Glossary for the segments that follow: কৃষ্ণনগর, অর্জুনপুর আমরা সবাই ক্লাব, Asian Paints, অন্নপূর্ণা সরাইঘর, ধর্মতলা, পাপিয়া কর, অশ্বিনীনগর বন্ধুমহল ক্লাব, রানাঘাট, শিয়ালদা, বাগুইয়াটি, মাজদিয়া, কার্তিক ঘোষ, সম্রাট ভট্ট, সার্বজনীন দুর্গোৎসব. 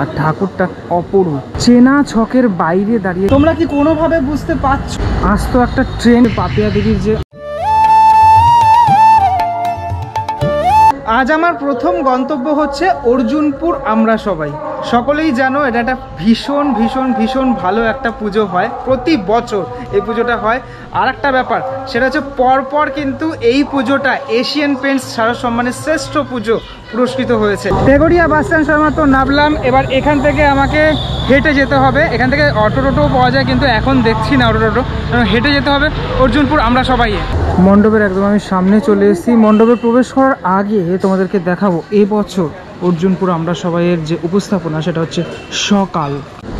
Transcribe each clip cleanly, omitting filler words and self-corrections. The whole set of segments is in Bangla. আর ঠাকুরটা অপূর্ব চেনা ছকের বাইরে দাঁড়িয়ে তোমরা কি কোনোভাবে বুঝতে পারছো আজ তো একটা ট্রেন পাপিয়া দেবীর যে आज आमार प्रथम गंतव्य होच्छे अर्जुनपुर आमरा सबाई सकलेई जानो एटा एकटा भीषण भीषण भीषण भालो एकटा पुजो हय प्रति बछर एई पुजोटा हय आर एकटा ब्यापार सेटा हच्छे परपर किन्तु एई पुजोटा एशियन पेंट्स सारा सम्मानेर श्रेष्ठ पुजो पुरस्कृत हयेछे बेगड़िया बास स्टैंड सामने नामलाम एबार एखान थेके आमाके हेटे जेते होबे एखान थेके अटो टोटो पावा जाय किन्तु एखन देखछि ना अटो टोटो हेटे जेते होबे अर्जुनपुर आमरा सबाई मंडपेर एकदम आमि सामने चले एसेछि मंडपे प्रवेश करार आगे তোমাদেরকে দেখাবো এই বছর অর্জুনপুর আমরা সবাইয়ের যে উপস্থাপনা সেটা হচ্ছে সকাল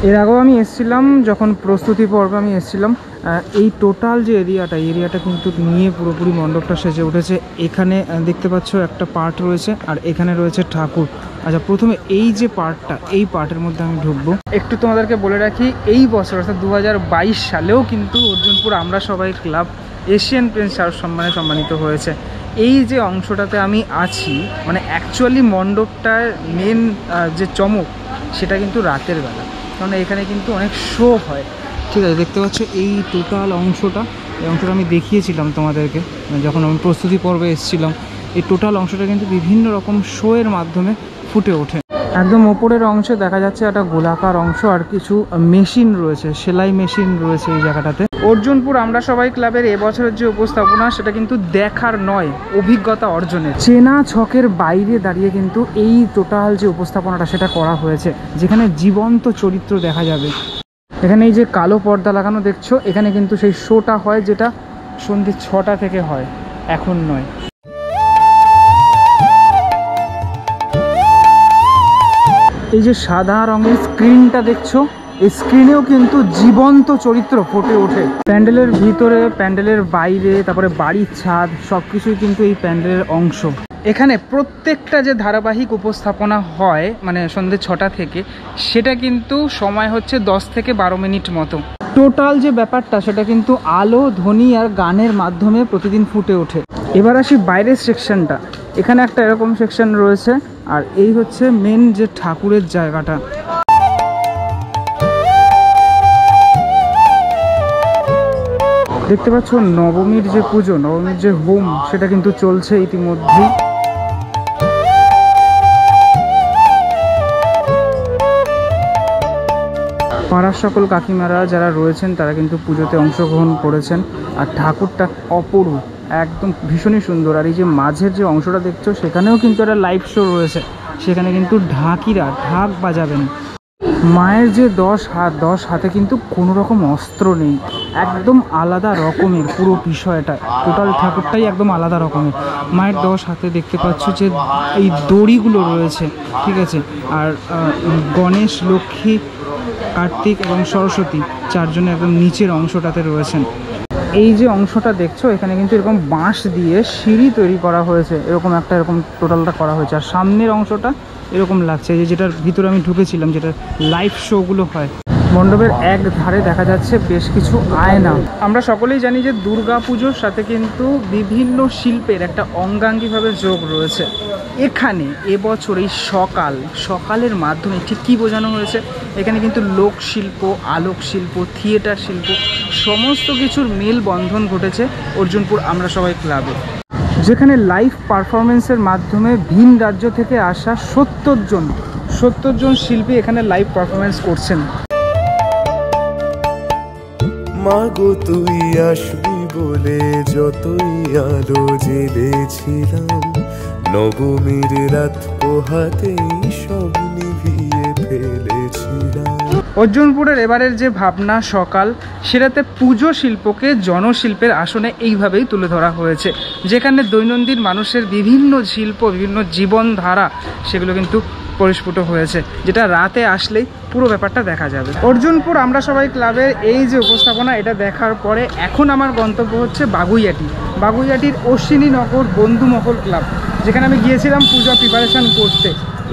এর আগেও আমি এসেছিলাম যখন প্রস্তুতি পর্বে আমি এসেছিলাম এই টোটাল যে এরিয়াটা কিন্তু নিয়ে পুরোপুরি মণ্ডপটা সেজে উঠেছে এখানে দেখতে পাচ্ছ একটা পার্ট রয়েছে আর এখানে রয়েছে ঠাকুর আচ্ছা প্রথমে এই যে পার্টটা এই পার্টের মধ্যে আমি ঢুকবো একটু তোমাদেরকে বলে রাখি এই বছর অর্থাৎ 2022 সালেও কিন্তু অর্জুনপুর আমরা সবাই ক্লাব এশিয়ান পেন্টস সারা সম্মানে সম্মানিত হয়েছে এই যে অংশটাতে আমি আছি মানে অ্যাকচুয়ালি মণ্ডপটার মেন যে চমক সেটা কিন্তু রাতের বেলা কারণ এখানে কিন্তু অনেক শো হয় ঠিক আছে দেখতে পাচ্ছ এই টোটাল অংশটা এই অংশটা আমি দেখিয়েছিলাম তোমাদেরকে যখন আমি প্রস্তুতি পর্বে এসেছিলাম এই টোটাল অংশটা কিন্তু বিভিন্ন রকম শোয়ের মাধ্যমে ফুটে ওঠে একদম ওপরের অংশে দেখা যাচ্ছে একটা গোলাকার অংশ আর কিছু মেশিন রয়েছে সেলাই মেশিন রয়েছে এই জায়গাটাতে অর্জুনপুর আমরা সবাই ক্লাবের এবছরের যে উপস্থাপনা সেটা কিন্তু দেখার নয় অভিজ্ঞতা অর্জনের চেনা ছকের বাইরে দাঁড়িয়ে কিন্তু এই টোটাল যে উপস্থাপনাটা সেটা করা হয়েছে যেখানে জীবন্ত চরিত্র দেখা যাবে এখানে এই যে কালো পর্দা লাগানো দেখছো এখানে কিন্তু সেই শোটা হয় যেটা সন্ধ্যে 6টা থেকে হয় এখন নয় এই যে সাদা রঙের স্ক্রিনটা দেখছো এই স্ক্রিনেও কিন্তু জীবন্ত চরিত্র ফুটে ওঠে প্যান্ডেলের ভিতরে প্যান্ডেলের বাইরে তারপরে বাড়ির ছাদ সবকিছুই কিন্তু এই প্যান্ডেলের অংশ এখানে প্রত্যেকটা যে ধারাবাহিক উপস্থাপনা হয় মানে সন্ধ্যে 6টা থেকে সেটা কিন্তু সময় হচ্ছে 10 থেকে 12 মিনিট মতো টোটাল যে ব্যাপারটা সেটা কিন্তু আলো ধ্বনি আর গানের মাধ্যমে প্রতিদিন ফুটে ওঠে এবার আসি বাইরের সেকশনটা এখানে একটা এরকম সেকশন রয়েছে আর এই হচ্ছে মেন যে ঠাকুরের জায়গাটা দেখতে পাচ্ছ নবমীর যে পুজো নবমীর যে হোম সেটা কিন্তু চলছে ইতিমধ্যে পাড়ার সকল কাকিমারা যারা রয়েছেন তারা কিন্তু পুজোতে অংশগ্রহণ করেছেন আর ঠাকুরটা অপূর্ব একদম ভীষণই সুন্দর আর এই যে মাঝের যে অংশটা দেখছো সেখানেও কিন্তু একটা লাইভ শো রয়েছে সেখানে কিন্তু ঢাকিরা ঢাক বাজাবেন মায়ের যে 10 হাতে কিন্তু কোনো রকম অস্ত্র নেই একদম আলাদা রকমের পুরো বিষয়টা টোটাল ঠাকুরটাই একদম আলাদা রকমের মায়ের 10 হাতে দেখতে পাচ্ছ যে এই দড়িগুলো রয়েছে ঠিক আছে আর গণেশ লক্ষ্মী কার্তিক এবং সরস্বতী চারজনে একদম নিচের অংশটাতে রয়েছেন এই যে অংশটা দেখছো এখানে কিন্তু এরকম বাঁশ দিয়ে সিঁড়ি তৈরি করা হয়েছে এরকম একটা এরকম টোটালটা করা হয়েছে আর সামনের অংশটা এরকম লাগছে যে যেটার ভিতরে আমি ঢুকেছিলাম যেটা লাইভ শোগুলো হয় মণ্ডপের এক ধারে দেখা যাচ্ছে বেশ কিছু আয়না আমরা সকলেই জানি যে দুর্গা পুজোর সাথে কিন্তু বিভিন্ন শিল্পের একটা অঙ্গাঙ্গিভাবে যোগ রয়েছে এখানে এবছর এই সকালের মাধ্যমে ঠিক কী বোঝানো হয়েছে এখানে কিন্তু লোকশিল্প আলোকশিল্প থিয়েটার শিল্প সমস্ত কিছুর মেলবন্ধন ঘটেছে অর্জুনপুর আমরা সবাই ক্লাবে যেখানে লাইভ পারফরমেন্সের মাধ্যমে ভিন রাজ্য থেকে আসা 70 জন শিল্পী এখানে লাইভ পারফরমেন্স করছেন মাগো তুই আসবি বলে যতই আলো জেলেছিলাম নবমীর রাত পোহাতেই সব নিভিয়ে ফেলেছিলাম অর্জুনপুরের এবারের যে ভাবনা সকাল সেটাতে পুজো শিল্পকে জনশিল্পের আসনে এইভাবেই তুলে ধরা হয়েছে যেখানে দৈনন্দিন মানুষের বিভিন্ন শিল্প বিভিন্ন জীবনধারা সেগুলো কিন্তু পরিস্ফুট হয়েছে যেটা রাতে আসলেই পুরো ব্যাপারটা দেখা যাবে অর্জুনপুর আমরা সবাই ক্লাবের এই যে উপস্থাপনা এটা দেখার পরে এখন আমার গন্তব্য হচ্ছে বাগুইয়াটির অশ্বিনীনগর বন্ধুমহল ক্লাব যেখানে আমি গিয়েছিলাম পূজা প্রিপারেশান করতে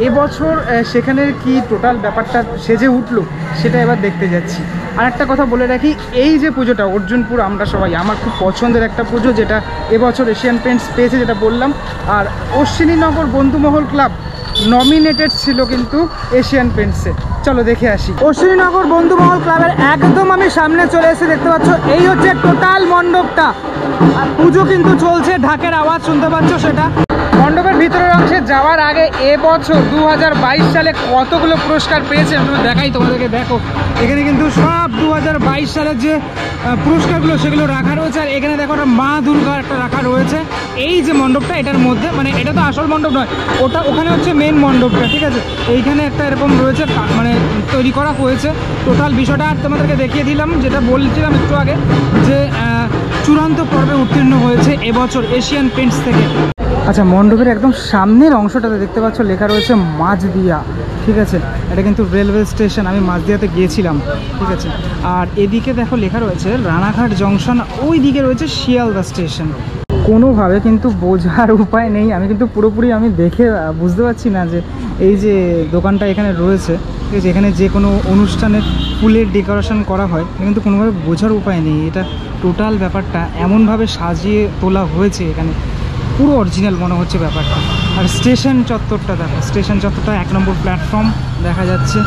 এবছর সেখানের কি টোটাল ব্যাপারটা সেজে উঠলো সেটা এবার দেখতে যাচ্ছি আর একটা কথা বলে রাখি এই যে পুজোটা অর্জুনপুর আমরা সবাই আমার খুব পছন্দের একটা পুজো যেটা এবছর এশিয়ান পেন্টস পেয়েছে যেটা বললাম আর অশ্বিনীনগর বন্ধুমহল ক্লাব नमिनेटेड छिलो किन्तु एशियन पेंट्से। चलो देखे आसि अश्विनीनगर बंधुमहल क्लाबेर एकदम आमी सामने चले एसे देखते पाচ্ছ এই হচ্ছে টোটাল মণ্ডপটা আর পুজো কিন্তু চলছে ঢাকের আওয়াজ শুনতে পাচ্ছ সেটা। মণ্ডপের ভিতরের অংশে যাওয়ার আগে এবছর 2022 সালে কতগুলো পুরস্কার পেয়েছে আমি দেখাই তোমাদেরকে। দেখো এখানে কিন্তু সব 2022 সালের যে পুরস্কারগুলো সেগুলো রাখা রয়েছে আর এখানে দেখো একটা মা দুর্গার একটা রাখা রয়েছে। এই যে মণ্ডপটা এটার মধ্যে মানে এটা তো আসল মণ্ডপ নয়, ওটা ওখানে হচ্ছে মেন মণ্ডপটা, ঠিক আছে। এইখানে একটা এরকম রয়েছে মানে তৈরি করা হয়েছে টোটাল বিষয়টা। আর তোমাদেরকে দেখিয়ে দিলাম যেটা বলছিলাম একটু আগে যে চূড়ান্ত পর্বে উত্তীর্ণ হয়েছে এবছর এশিয়ান পেন্টস থেকে। আচ্ছা মণ্ডপের একদম সামনের অংশটাতে দেখতে পাচ্ছ লেখা রয়েছে মাজদিয়া, ঠিক আছে। এটা কিন্তু রেলওয়ে স্টেশন, আমি মাজদিয়াতে গিয়েছিলাম, ঠিক আছে। আর এদিকে দেখো লেখা রয়েছে রানাঘাট জংশন, ওই দিকে রয়েছে শিয়ালদা স্টেশন। কোনোভাবে কিন্তু বোঝার উপায় নেই, আমি কিন্তু পুরোপুরি আমি দেখে বুঝতে পারছি না যে এই যে দোকানটা এখানে রয়েছে, ঠিক আছে, এখানে যে কোনো অনুষ্ঠানের ফুলের ডেকোরেশন করা হয়, কিন্তু কোনোভাবে বোঝার উপায় নেই। এটা টোটাল ব্যাপারটা এমনভাবে সাজিয়ে তোলা হয়েছে এখানে পুরো অরিজিনাল মনে হচ্ছে ব্যাপারটা। আর স্টেশন চত্বরটা দেখো, স্টেশন চত্বরটা 1 নম্বর প্ল্যাটফর্ম দেখা যাচ্ছে,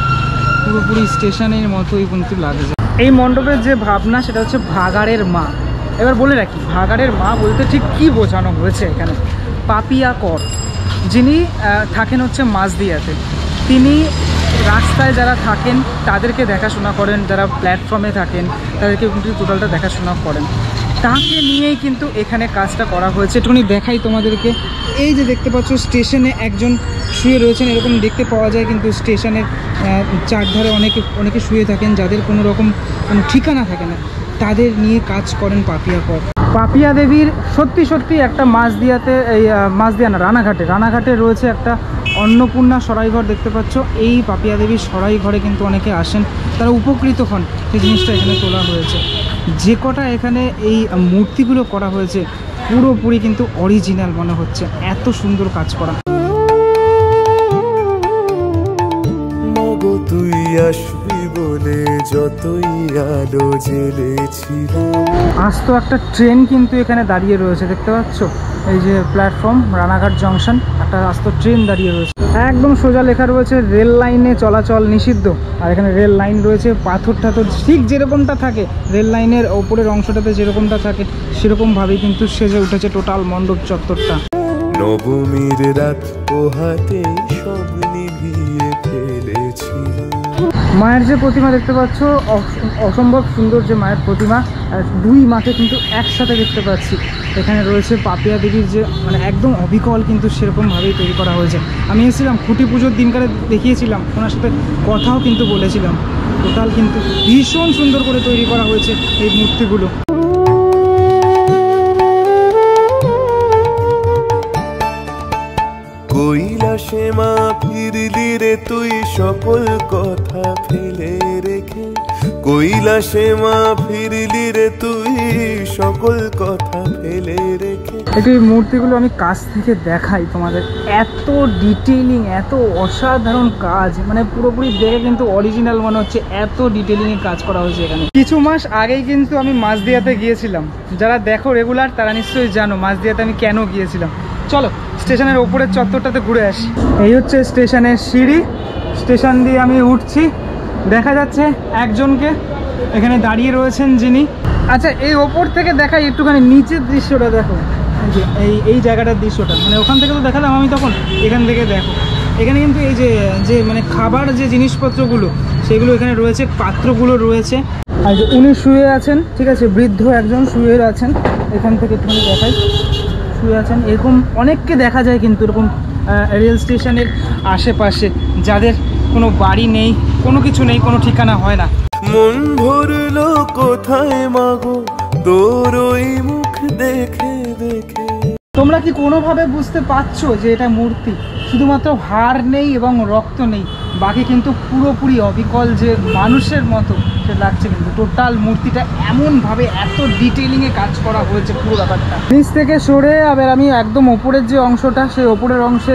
পুরোপুরি স্টেশনের মতোই কিন্তু লাগছে। এই মণ্ডপের যে ভাবনা সেটা হচ্ছে ভাগাড়ের মা। এবার বলে রাখি ভাগাড়ের মা বলতে ঠিক কী বোঝানো হয়েছে এখানে। পাপিয়া কর যিনি থাকেন হচ্ছে মাজদিয়াতে, তিনি রাস্তায় যারা থাকেন তাদেরকে দেখাশোনা করেন, যারা প্ল্যাটফর্মে থাকেন তাদেরকে কিন্তু টোটালটা দেখাশোনা করেন, তাকে নিয়েই কিন্তু এখানে কাজটা করা হয়েছে। একটুখানি দেখাই তোমাদেরকে, এই যে দেখতে পাচ্ছ স্টেশনে একজন শুয়ে রয়েছেন, এরকম দেখতে পাওয়া যায় কিন্তু স্টেশনের চারধারে অনেকে শুয়ে থাকেন যাদের কোনো রকম কোনো ঠিকানা থাকে না, তাদের নিয়ে কাজ করেন পাপিয়া কর। পাপিয়া দেবীর সত্যি সত্যি একটা মাজদিয়াতে এই মাজদিয়া না রানাঘাটে, রানাঘাটে রয়েছে একটা অন্নপূর্ণা সরাইঘর দেখতে পাচ্ছ। এই পাপিয়া দেবীর সরাইঘরে কিন্তু অনেকে আসেন, তারা উপকৃত হন, সেই জিনিসটা এখানে তোলা হয়েছে। যে কটা এখানে এই মূর্তিগুলো করা হয়েছে পুরোপুরি কিন্তু অরিজিনাল মনে হচ্ছে, এত সুন্দর কাজ করা। আজ তো একটা ট্রেন কিন্তু এখানে দাঁড়িয়ে রয়েছে দেখতে পাচ্ছ, এই যে প্ল্যাটফর্ম রানাঘাট জংশন, একটা আজ তো ট্রেন দাঁড়িয়ে রয়েছে। একদম সোজা লেখা রয়েছে রেল লাইনে চলাচল নিষিদ্ধ। আর এখানে রেল লাইন রয়েছে, পাথরটা তো ঠিক যেরকমটা থাকে রেল লাইনের ওপরের অংশটাতে যেরকমটা থাকে সেরকমভাবেই কিন্তু সেজে উঠেছে টোটাল মণ্ডপ চত্বরটা। নবমীর রাত পোহাতে সব নিভিয়ে ফেলেছি। মায়ের যে প্রতিমা দেখতে পাচ্ছ অসম্ভব সুন্দর, যে মায়ের প্রতিমা দুই মাকে কিন্তু একসাথে দেখতে পাচ্ছি। এখানে রয়েছে পাপিয়া দেবীর যে মানে একদম অবিকল কিন্তু সেরকমভাবেই তৈরি করা হয়েছে। আমি এসেছিলাম খুঁটি পুজোর দিনকারে দেখিয়েছিলাম, ওনার সাথে কথাও কিন্তু বলেছিলাম। টোটাল কিন্তু ভীষণ সুন্দর করে তৈরি করা হয়েছে এই মূর্তিগুলো। কৈলাসে মা ফিরলি রে তুই সকল কথা ফেলে রেখে, কৈলাসে মা ফিরলি রে তুই সকল কথা ফেলে রেখে। এই মূর্তিগুলো আমি কাছ থেকে দেখাই তোমাদের, এত ডিটেইলিং, এত অসাধারণ কাজ, মানে পুরোপুরি দেখে কিন্তু অরিজিনাল মনে হচ্ছে, এত ডিটেইলিংয়ে কাজ করা হয়েছে এখানে। কিছু মাস আগেই কিন্তু আমি মাজদিয়াতে গিয়েছিলাম, যারা দেখো রেগুলার তারা নিশ্চয়ই জানো মাজদিয়াতে আমি কেন গিয়েছিলাম। চলো স্টেশনের ওপরের চত্বরটাতে ঘুরে আসি। এই হচ্ছে স্টেশনের সিঁড়ি, স্টেশন দিয়ে আমি উঠছি, দেখা যাচ্ছে একজনকে এখানে দাঁড়িয়ে রয়েছেন যিনি। আচ্ছা এই ওপর থেকে দেখাই একটুখানি নিচের দৃশ্যটা দেখো, এই জায়গাটার দৃশ্যটা, মানে ওখান থেকে তো দেখালাম আমি তখন, এখান থেকে দেখো এখানে কিন্তু এই যে যে মানে খাবার যে জিনিসপত্রগুলো সেগুলো এখানে রয়েছে, পাত্রগুলো রয়েছে। আর উনি শুয়ে আছেন, ঠিক আছে, বৃদ্ধ একজন শুয়ে আছেন, এখান থেকে একটুখানি দেখাই শুয়ে আছেন। এরকম অনেককে দেখা যায় কিন্তু এরকম রেল স্টেশনের আশেপাশে, যাদের কোনো বাড়ি নেই, কোনো কিছু নেই, কোনো ঠিকানা হয় না। মন ভরলো কোথায় মাগো তোর ওই মুখ দেখে দেখে। তোমরা কি কোনোভাবে বুঝতে পারছো যে এটা মূর্তি? শুধুমাত্র হাড় নেই এবং রক্ত নেই, বাকি কিন্তু পুরোপুরি অবিকল, যে মানুষের মতো সে লাগছে কিন্তু। টোটাল মূর্তিটা এমনভাবে এত ডিটেলিংয়ে কাজ করা হয়েছে পুরো ব্যাপারটা। নিচ থেকে সরে আবার আমি একদম ওপরের যে অংশটা সেই ওপরের অংশে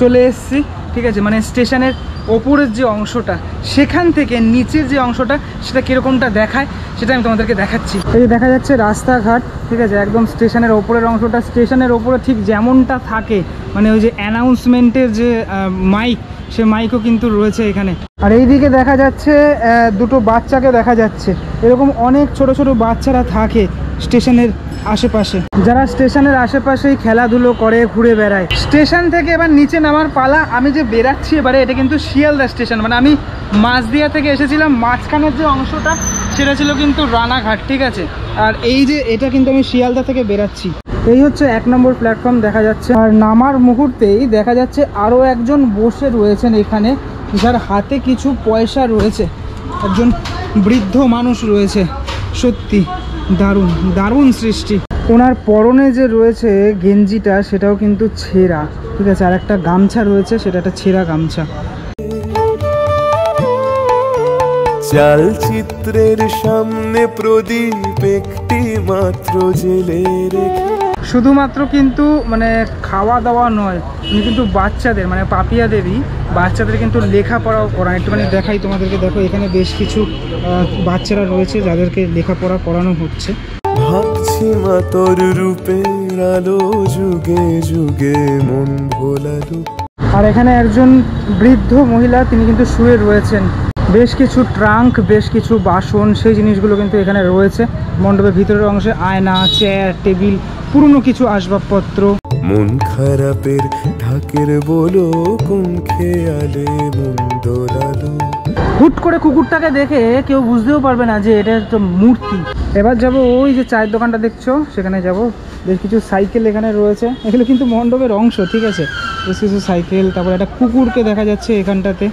চলে এসেছি, ঠিক আছে, মানে স্টেশনের ओपरेर जो अंशटा सेखान थेके नीचेर जो अंशटा सेटा किरकमटा देखाय सेटा आमि तोमादेरके देखाच्छि। এই যে দেখা যাচ্ছে রাস্তাঘাট, ঠিক আছে, একদম স্টেশনের ওপরের অংশটা, স্টেশনের ওপরে ঠিক যেমনটা থাকে মানে ওই যে অ্যানাউন্সমেন্টের যে মাইক, সে মাইকও কিন্তু রয়েছে এখানে। আর এইদিকে দেখা যাচ্ছে দুটো বাচ্চাকে দেখা যাচ্ছে, এরকম অনেক ছোট ছোট বাচ্চারা থাকে স্টেশনের আশেপাশে, যারা স্টেশনের আশেপাশেই খেলাধুলো করে, ঘুরে বেড়ায়। স্টেশন থেকে এবার নিচে নামার পালা। আমি যে বেরাচ্ছি এবারে, এটা কিন্তু শিয়ালদা স্টেশন, মানে আমি মাজদিয়া থেকে এসেছিলাম, মাঝখানের যে অংশটা সেটা ছিল কিন্তু রানাঘাট, ঠিক আছে। আর এই যে এটা কিন্তু আমি শিয়ালদা থেকে বেরাচ্ছি, এই হচ্ছে ১ নম্বর প্ল্যাটফর্ম দেখা যাচ্ছে। আর নামার মুহূর্তেই দেখা যাচ্ছে আরও একজন বসে রয়েছেন এখানে, যার হাতে কিছু পয়সা রয়েছে, একজন বৃদ্ধ মানুষ রয়েছে। সত্যি দারুণ দারুণ সৃষ্টি। ওনার পরনে যে রয়েছে গেঞ্জিটা সেটাও কিন্তু ছেঁড়া, ঠিক আছে, আর একটা গামছা রয়েছে, সেটা একটা ছেঁড়া গামছা। চালচিত্রের সামনে প্রদীপ একটি মাত্র জেলে রেখে, শুধুমাত্র কিন্তু মানে খাওয়া দাওয়া নয়, উনি কিন্তু বাচ্চাদের মানে পাপিয়া দেবী বাচ্চাদের কিন্তু লেখাপড়াও করান। একটুখানি দেখাই তোমাদেরকে, দেখো এখানে বেশ কিছু বাচ্চারা রয়েছে যাদেরকে লেখাপড়া করানো হচ্ছে। ভাবছি মা তোর রূপের আলো যুগে যুগে মন ভোলালো। আর এখানে একজন বৃদ্ধ মহিলা তিনি কিন্তু শুয়ে রয়েছেন, বেশ কিছু ট্রাঙ্ক, বেশ কিছু বাসন, সেই জিনিসগুলো কিন্তু এখানে রয়েছে। মণ্ডপের ভিতরের অংশে আয়না, চেয়ার, টেবিল, পুরনো কিছু আসবাবপত্র। মন খারাপের ঢাকের বলো কোন খেয়ালে মন দোলালো। হুট করে কুকুরটাকে দেখে কেউ বুঝতেও পারবে না যে এটা একটা মূর্তি। এবার যাব ওই যে চায়ের দোকানটা দেখছো, সেখানে যাব। বেশ কিছু সাইকেল এখানে রয়েছে, এগুলো কিন্তু মণ্ডপের অংশ, ঠিক আছে, বেশ কিছু সাইকেল। তারপর একটা কুকুরকে দেখা যাচ্ছে এখানটাতে।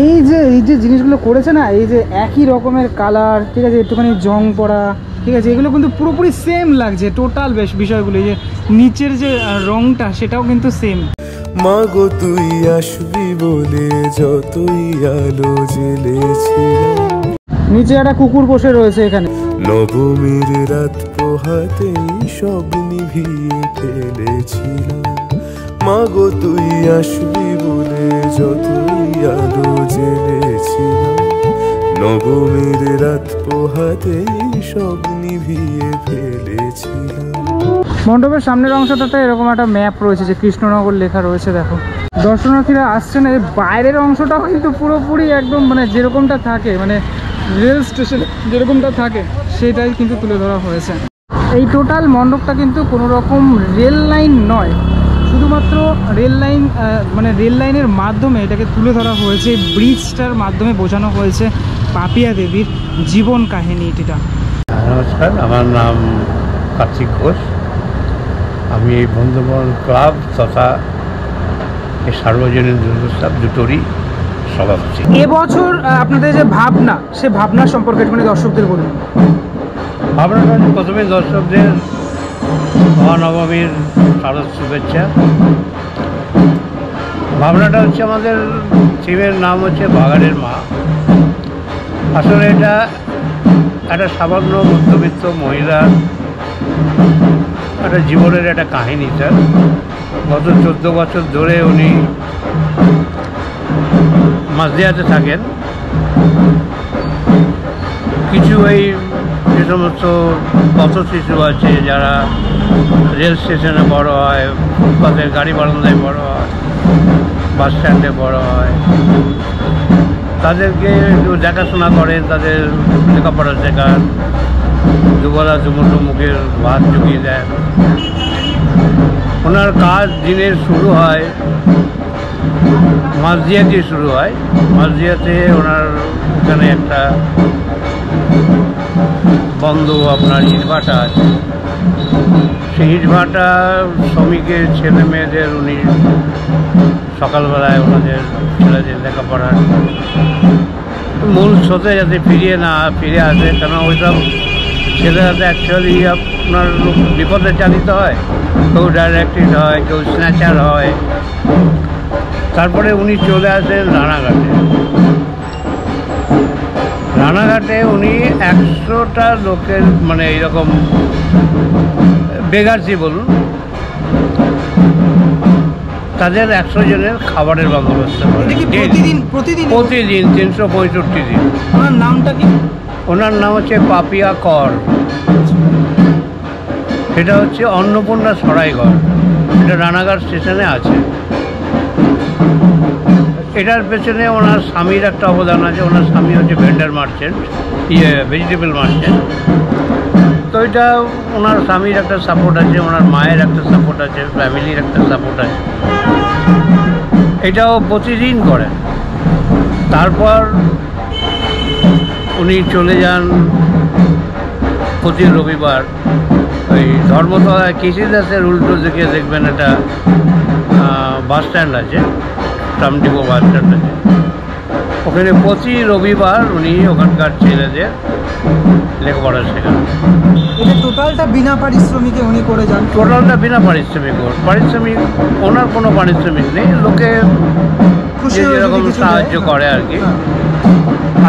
এই যে জিনিসগুলো করেছে না, এই যে একই রকমের কালার, ঠিক আছে, একটুখানি জং পড়া, ঠিক আছে, এগুলো কিন্তু পুরোপুরি সেম লাগছে টোটাল। বেশ বিষয়গুলো, এই যে নিচের যে রংটা সেটাও কিন্তু সেম। মাগো তুই আসবি বলে যতই আলো জ্বেলেছিলাম। নিচে একটা কুকুর বসে রয়েছে এখানে। নবমীর রাত পোহাতেই সব নিভিয়ে ফেলেছিলাম, মাগো তুই আসবি বলে যতই আলো জ্বেলেছিলাম, নবমীর রাত পোহাতেই সব নিভিয়ে ফেলেছিলাম। মণ্ডপের সামনের অংশটাতে এরকম একটা ম্যাপ রয়েছে যে কৃষ্ণনগর লেখা রয়েছে, দেখো। দর্শনার্থীরা আসছেন। এই বাইরের অংশটাও কিন্তু পুরোপুরি একদম মানে যেরকমটা থাকে, মানে রেল স্টেশনে যেরকমটা থাকে সেটাই কিন্তু তুলে ধরা হয়েছে। এই টোটাল মণ্ডপটা কিন্তু কোনো রকম রেল লাইন নয়, শুধুমাত্র রেল লাইন মানে রেল লাইনের মাধ্যমে এটাকে তুলে ধরা হয়েছে। ব্রিজটার মাধ্যমে বোঝানো হয়েছে পাপিয়া দেবীর জীবন কাহিনী। এটা নমস্কার, আমার নাম কার্তিক ঘোষ। আমি এই বন্ধুমহল ক্লাব তথা এই সার্বজনীন দুর্গোৎসব দুটোরই সভাপতি। এবছর আপনাদের যে ভাবনা, সে ভাবনা সম্পর্কে একটুখানি দর্শকদের বলুন। ভাবনাটা প্রথমে দর্শকদের মহানবমীর শারদ শুভেচ্ছা। ভাবনাটা হচ্ছে, আমাদের থিমের নাম হচ্ছে বাগানের মা। আসলে এটা একটা সামান্য মধ্যবিত্ত মহিলার একটা জীবনের একটা কাহিনী। স্যার, গত 14 বছর ধরে উনি মাজদিয়াতে থাকেন। কিছু এই যে সমস্ত পথ শিশু আছে যারা রেল স্টেশনে বড় হয়, ফুটপাথের গাড়ি বারান্দায় বড় হয়, বাস স্ট্যান্ডে বড় হয়, তাদেরকে দেখাশোনা করেন, তাদের লেখাপড়া শেখান, দুবেলা দুমুঠো মুখের ভাত জুগিয়ে দেন। ওনার কাজ দিনের শুরু হয় মাজদিয়া দিয়ে শুরু হয়। মাজদিয়াতে ওনার ওখানে একটা বন্ধ আপনার ইটভাটা আছে, সেই ইটভাটা শ্রমিকের ছেলে মেয়েদের উনি সকালবেলায় ওনাদের ছেলেদের লেখাপড়ার মূল স্রোতে যাতে ফিরে আসে, কেন ওইসব ছেলেরা তো অ্যাকচুয়ালি আপনার বিপদে চালিত হয়, কেউ ডাইরেক্টেড হয়, কেউ স্ন্যাচার হয়। তারপরে উনি চলে আসেন রানাঘাটে। রানাঘাটে উনি 100টা লোকের মানে এইরকম বেগারসি বলুন, তাদের 100 জনের খাবারের বন্দোবস্ত করে। প্রতিদিন প্রতিদিন প্রতিদিন 365 দিন। ওনার নামটা কি? ওনার নাম হচ্ছে পাপিয়া কর। এটা হচ্ছে অন্নপূর্ণা সরাইঘর, এটা রানাঘাট স্টেশনে আছে। এটার পেছনে ওনার স্বামীর একটা অবদান আছে। ওনার স্বামী হচ্ছে ভেন্ডার মার্চেন্ট, ভেজিটেবল মার্চেন্ট। তো এটা ওনার স্বামীর একটা সাপোর্ট আছে, ওনার মায়ের একটা সাপোর্ট আছে, ফ্যামিলির একটা সাপোর্ট আছে। এটাও প্রতিদিন করেন। তারপর উনি চলে যান প্রতি রবিবার ওই ধর্মতলায় কৃষিদাসের উল্টো দিকে দেখবেন একটা বাস স্ট্যান্ড আছে, ট্রামডিপো বাস স্ট্যান্ড আছে। ওখানে প্রতি রবিবার উনি ওখানকার ছেলেদের লেখাপড়া শেখান। এটা টোটালটা বিনা পারিশ্রমিকে উনি করে যান। টোটালটা বিনা পারিশ্রমিক, পারিশ্রমিক ওনার কোনো পারিশ্রমিক নেই। লোকে যেরকম সাহায্য করে আর কি।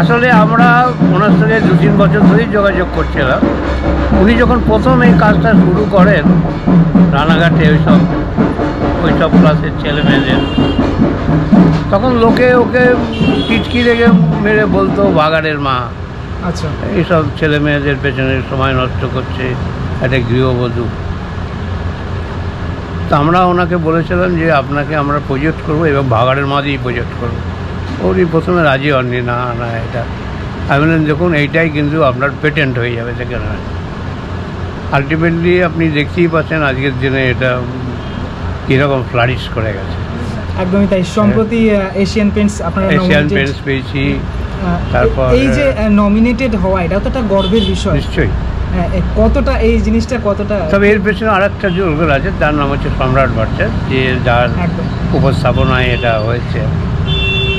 আসলে আমরা ওনার সঙ্গে 2-3 বছর ধরেই যোগাযোগ করছিলাম। উনি যখন প্রথম এই কাজটা শুরু করেন রানাঘাটে ওইসব ক্লাসের ছেলে মেয়েদের, তখন লোকে ওকে টিটকি রেখে মেরে বলতো বাগানের মা। আচ্ছা, এইসব ছেলে মেয়েদের পেছনে সময় নষ্ট করছে একটা গৃহবধূ। তো আমরা ওনাকে বলেছিলাম যে আপনাকে আমরা প্রজেক্ট করবো এবং বাগানের মা দিয়েই প্রজেক্ট করবো। উনি প্রথমে রাজি হননি, না না এটা। আমি বললেন দেখুন এইটাই কিন্তু আপনার পেটেন্ট হয়ে যাবে, দেখেন আলটিমেটলি আপনি দেখতেই পাচ্ছেন আজকের দিনে এটা কীরকম ফ্লারিশ করে গেছে। একদমই তাই। সম্প্রতি এশিয়ান পেন্টস, আপনারা এশিয়ান পেন্টস পেয়েছি। তারপর এই যে নমিনেটেড হওয়া, এটা তো একটা গর্বের বিষয় নিশ্চয়ই। কতটা এই জিনিসটা কতটা, তবে এর পেছনে আরেকটা জোর আছে, তার নাম হচ্ছে সম্রাট ভট্টের, যে যার উপস্থাপনায় এটা হয়েছে।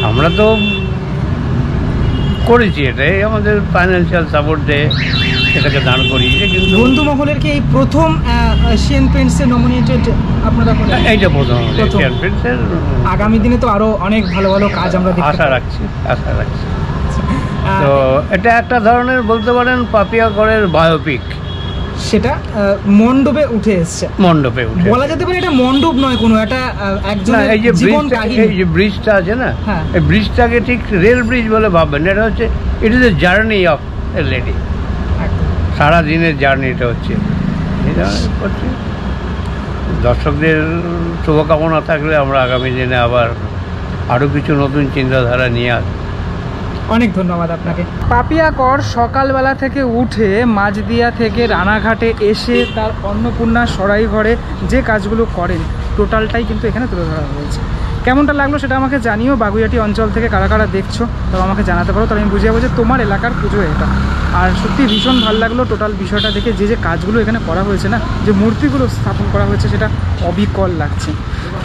আমরা তো করেছি, এটাই আমাদের ফাইন্যান্সিয়াল সাপোর্ট দেয়, এটাকে দান করি। কিন্তু বন্ধু মহলের কি এই প্রথম এশিয়ান পেন্টসে নমিনেটেড আপনারা? এইটা প্রথম এশিয়ান পেন্টসের। আগামী দিনে তো আরও অনেক ভালো ভালো কাজ আমরা আশা রাখছি। তো এটা একটা ধরনের বলতে পারেন পাপিয়াগড়ের বায়োপিক। সেটা মণ্ডপে উঠে এসছে, মণ্ডপে উঠে বলা যেতে পারে। এটা মণ্ডপ নয় কোনো, এটা একজনের জীবন কাহিনী। এই যে ব্রিজটা আছে না, এই ব্রিজটাকে ঠিক রেল ব্রিজ বলে ভাববেন। এটা হচ্ছে it is a journey of a lady, সারা দিনের জার্নিটা হচ্ছে। দর্শকদের শুভকামনা থাকলে আমরা আগামী দিনে আবার আরও কিছু নতুন চিন্তাধারা নিয়ে আসবো। অনেক ধন্যবাদ আপনাকে। পাপিয়া কর সকালবেলা থেকে উঠে মাজদিয়া থেকে রানাঘাটে এসে তার অন্নপূর্ণা সরাইঘরে যে কাজগুলো করেন টোটালটাই কিন্তু এখানে তুলে ধরা হয়েছে। কেমনটা লাগলো সেটা আমাকে জানিও। বাগুইয়াটি অঞ্চল থেকে কারা কারা দেখছো তবে আমাকে জানাতে পারো, তাহলে আমি বুঝে যাবো যে তোমার এলাকার পুজো এটা। আর সত্যি ভীষণ ভালো লাগলো টোটাল বিষয়টা দেখে। যে যে কাজগুলো এখানে করা হয়েছে না, যে মূর্তিগুলো স্থাপন করা হয়েছে, সেটা অবিকল লাগছে।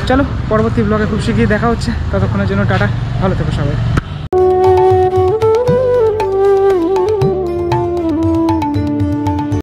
চলো পরবর্তী ব্লগে খুব শিগগিরই দেখা হচ্ছে। ততক্ষণের জন্য টাটা, ভালো থেকো সবাই।